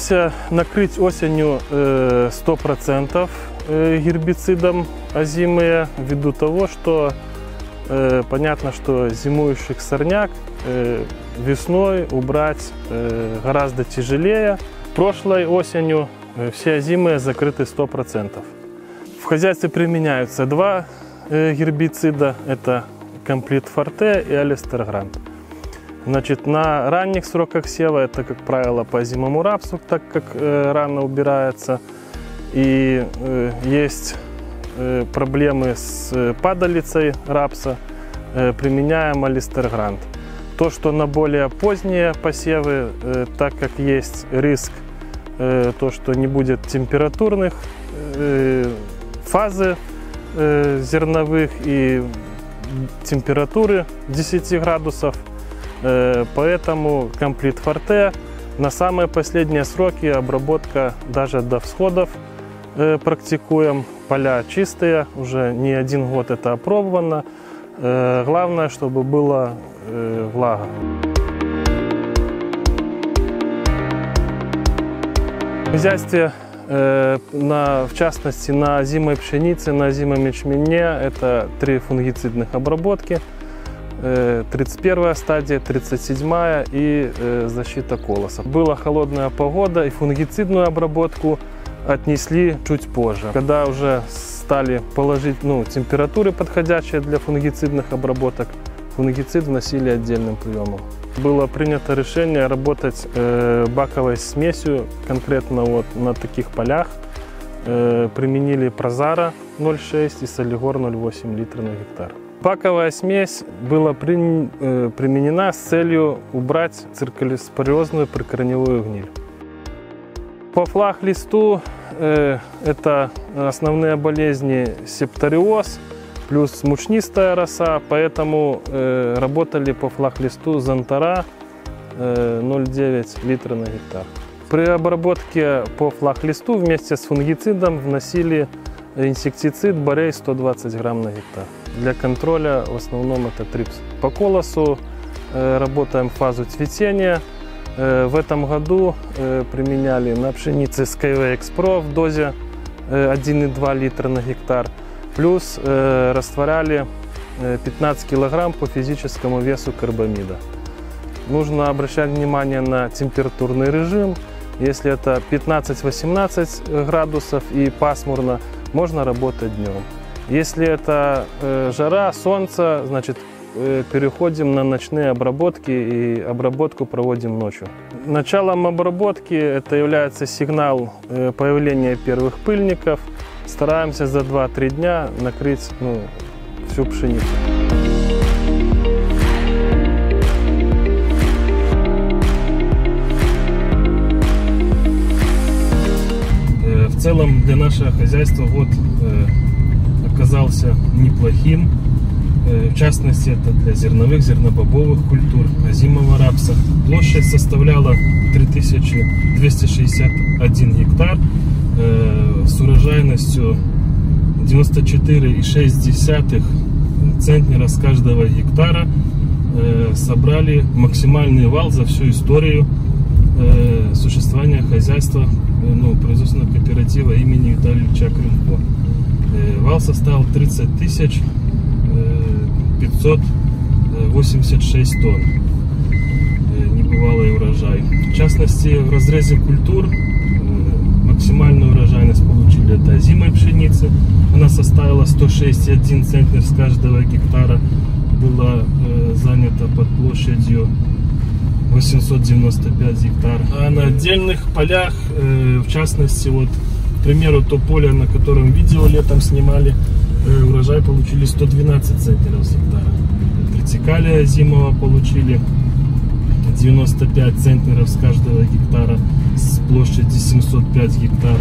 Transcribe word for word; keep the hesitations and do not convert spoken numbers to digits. Стараемся накрыть осенью сто процентов гербицидом озимые, ввиду того, что понятно, что зимующих сорняк весной убрать гораздо тяжелее. Прошлой осенью все озимые закрыты сто процентов. В хозяйстве применяются два гербицида, это Комплит Форте и Алистер Гранд. Значит, на ранних сроках сева это, как правило, по озимому рапсу, так как э, рано убирается. И э, есть э, проблемы с э, падалицей рапса, э, применяем Алистер Гранд. То, что на более поздние посевы, э, так как есть риск, э, то, что не будет температурных э, фазы э, зерновых и температуры десяти градусов, поэтому Комплит Форте на самые последние сроки обработка даже до всходов практикуем. Поля чистые, уже не один год это опробовано. Главное, чтобы была влага. В хозяйстве, на, в частности, на озимой пшенице, на озимом ячмене, это три фунгицидных обработки. тридцать первая стадия, тридцать седьмая и э, защита колоса. Была холодная погода, и фунгицидную обработку отнесли чуть позже, когда уже стали положить ну, температуры подходящие для фунгицидных обработок. Фунгицид вносили отдельным приемом. Было принято решение работать э, баковой смесью конкретно вот на таких полях. Э, применили Прозара ноль шесть и Солигор ноль восемь литра на гектар. Баковая смесь была при, э, применена с целью убрать циркулоспорезную прикорневую гниль. По флаг-листу э, это основные болезни септориоз плюс мучнистая роса, поэтому э, работали по флаг-листу Зонтара э, ноль девять литра на гектар. При обработке по флаг-листу вместе с фунгицидом вносили инсектицид Борей сто двадцать грамм на гектар. Для контроля в основном это трипс. По колосу э, работаем в фазу цветения. Э, в этом году э, применяли на пшенице Skyway X Pro в дозе э, один и два литра на гектар. Плюс э, растворяли э, пятнадцать килограмм по физическому весу карбамида. Нужно обращать внимание на температурный режим. Если это пятнадцать-восемнадцать градусов и пасмурно, можно работать днем. Если это э, жара, солнце, значит, э, переходим на ночные обработки и обработку проводим ночью. Началом обработки это является сигнал э, появления первых пыльников. Стараемся за два-три дня накрыть ну, всю пшеницу. Э, в целом для нашего хозяйства вот э, оказался неплохим, в частности это для зерновых, зернобобовых культур, озимого рапса. Площадь составляла три тысячи двести шестьдесят один гектар с урожайностью девяносто четыре и шесть центнера с каждого гектара. Собрали максимальный вал за всю историю существования хозяйства ну, производственного кооператива имени В И Кремко. Вал составил тридцать тысяч пятьсот восемьдесят шесть тонн, небывалый урожай. В частности, в разрезе культур максимальную урожайность получили это озимой пшеницы. Она составила сто шестьдесят один центнер с каждого гектара, была занята под площадью восемьсот девяносто пять гектар. А на отдельных полях, в частности, вот к примеру, то поле, на котором видео летом снимали, э, урожай получили сто двенадцать центнеров с гектара. Тритикалия зимового получили девяносто пять центнеров с каждого гектара с площади семьсот пять гектар.